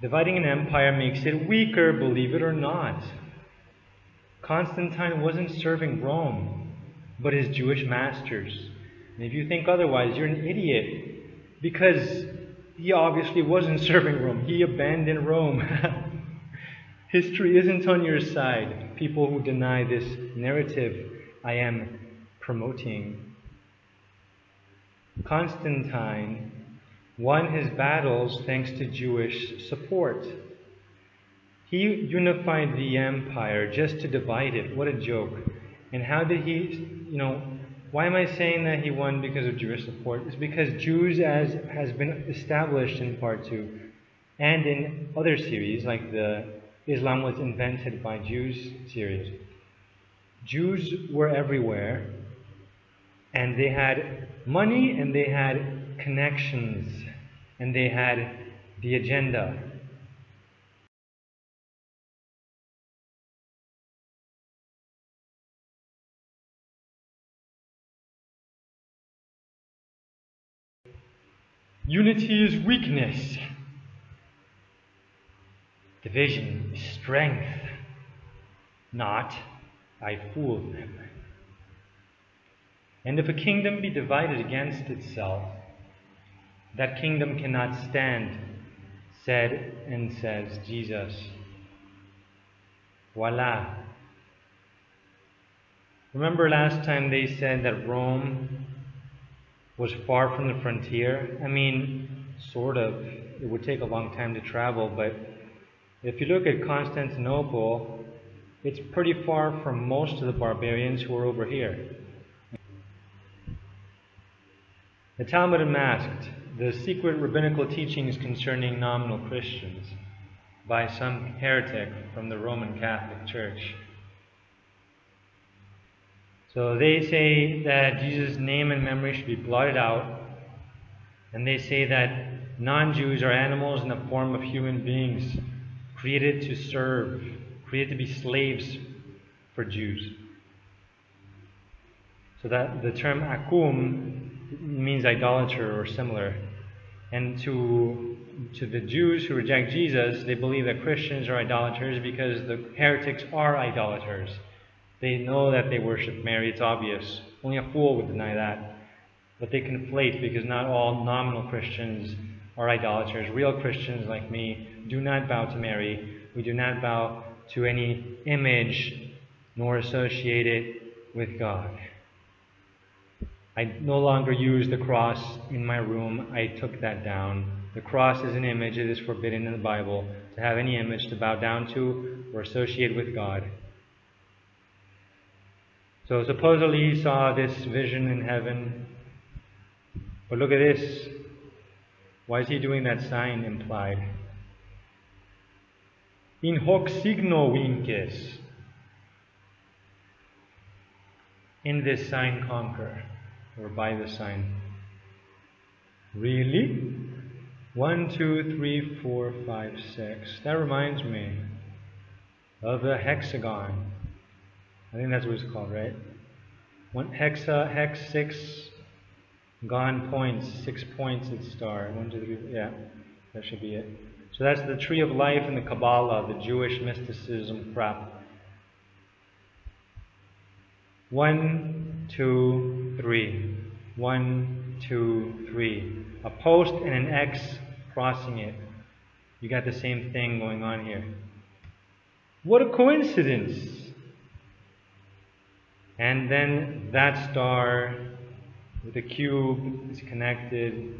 Dividing an empire makes it weaker, believe it or not. Constantine wasn't serving Rome, but his Jewish masters. And if you think otherwise, you're an idiot, because he obviously wasn't serving Rome. He abandoned Rome. History isn't on your side, people who deny this narrative I am promoting. Constantine won his battles thanks to Jewish support. He unified the empire just to divide it. What a joke. And how did he, why am I saying that he won because of Jewish support? It's because Jews, as has been established in part 2 and in other series like the Islam was invented by Jews series, Jews were everywhere, and they had money, and they had connections, and they had the agenda. Unity is weakness. Division is strength. Not, I fooled them. And if a kingdom be divided against itself, that kingdom cannot stand, said and says Jesus. Voila. Remember last time they said that Rome was far from the frontier? I mean, sort of. It would take a long time to travel, but if you look at Constantinople, it's pretty far from most of the barbarians who are over here. The Talmud Unmasked, the secret rabbinical teachings concerning nominal Christians by some heretic from the Roman Catholic Church. So they say that Jesus' name and memory should be blotted out, and they say that non-Jews are animals in the form of human beings, created to serve, created to be slaves for Jews. So that the term akum means idolater or similar. And to the Jews who reject Jesus, they believe that Christians are idolaters because the heretics are idolaters. They know that they worship Mary, it's obvious. Only a fool would deny that. But they conflate, because not all nominal Christians are idolaters. Real Christians like me do not bow to Mary. We do not bow to any image nor associate it with God. I no longer use the cross in my room. I took that down. The cross is an image. It is forbidden in the Bible to have any image to bow down to or associate with God. So supposedly he saw this vision in heaven. But look at this. Why is he doing that sign implied? In hoc signo vinces. In this sign conquer. Or by the sign. Really? 1, 2, 3, 4, 5, 6. That reminds me of the hexagon. I think that's what it's called, right? One hexa, hex, 6 gon points, 6 points at star. 1, 2, 3, yeah, that should be it. So that's the tree of life in the Kabbalah, the Jewish mysticism crap. 1, 2, 3. 1, 2, 3. A post and an X crossing it. You got the same thing going on here. What a coincidence! And then that star with the cube is connected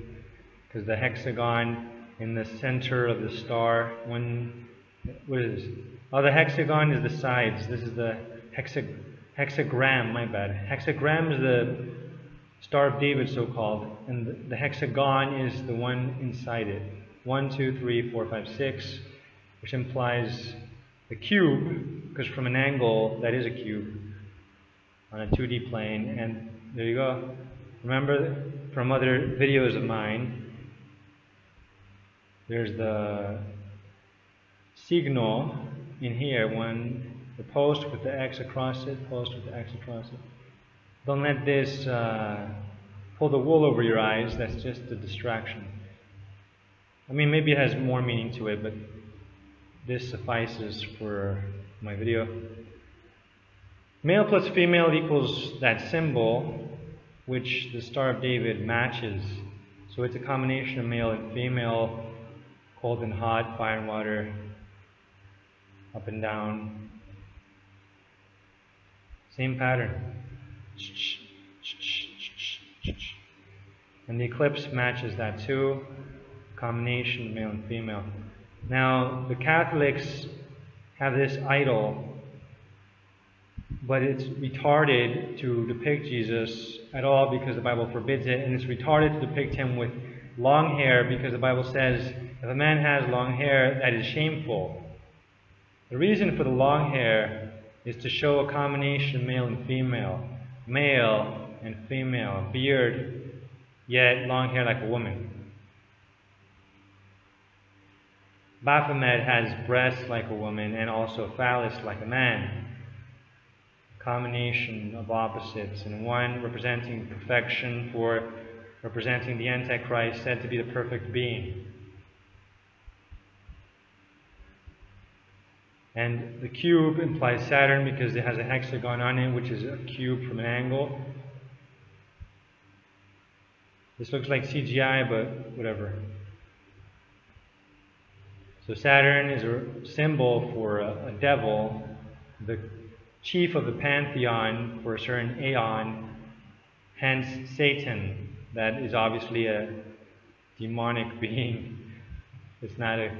because the hexagon in the center of the star. What is this? Oh, the hexagon is the sides. This is the hexagon. Hexagram, my bad. Hexagram is the Star of David, so-called, and the hexagon is the one inside it. 1, 2, 3, 4, 5, 6, which implies the cube, because from an angle, that is a cube on a 2D plane, and there you go. Remember from other videos of mine, there's the signo in here, the post with the X across it, post with the X across it. Don't let this pull the wool over your eyes, that's just a distraction. I mean, maybe it has more meaning to it, but this suffices for my video. Male plus female equals that symbol, which the Star of David matches. So it's a combination of male and female, cold and hot, fire and water, up and down. Same pattern. And the eclipse matches that too. Combination of male and female. Now, the Catholics have this idol, but it's retarded to depict Jesus at all because the Bible forbids it, and it's retarded to depict him with long hair because the Bible says if a man has long hair, that is shameful. The reason for the long hair is to show a combination of male and female, beard, yet long hair like a woman. Baphomet has breasts like a woman and also phallus like a man. Combination of opposites, and one representing perfection for representing the Antichrist, said to be the perfect being. And the cube implies Saturn because it has a hexagon on it, which is a cube from an angle. This looks like CGI, but whatever. So Saturn is a symbol for a devil, the chief of the pantheon for a certain aeon, hence Satan. That is obviously a demonic being. It's not an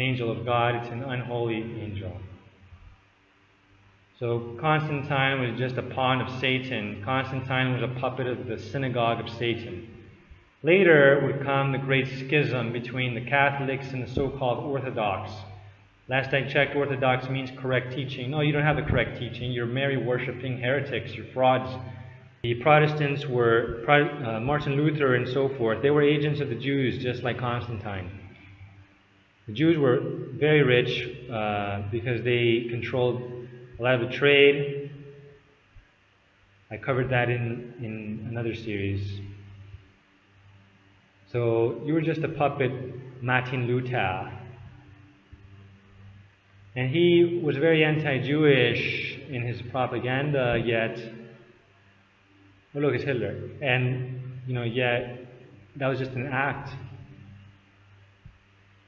angel of God, it's an unholy angel. So Constantine was just a pawn of Satan. Constantine was a puppet of the Synagogue of Satan. Later would come the great schism between the Catholics and the so-called Orthodox. Last I checked, Orthodox means correct teaching. No, you don't have the correct teaching. You're Mary-worshipping heretics. You're frauds. The Protestants were Martin Luther and so forth. They were agents of the Jews, just like Constantine. The Jews were very rich because they controlled a lot of the trade. I covered that in another series. So you were just a puppet, Martin Luther. And he was very anti-Jewish in his propaganda, yet, well, look, it's Hitler. And, you know, yet that was just an act.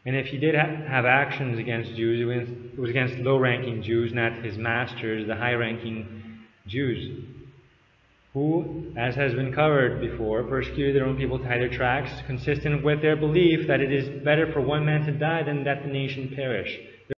And if he did have actions against Jews, it was against low-ranking Jews, not his masters, the high-ranking Jews, who, as has been covered before, persecuted their own people to hide their tracks, consistent with their belief that it is better for one man to die than that the nation perish.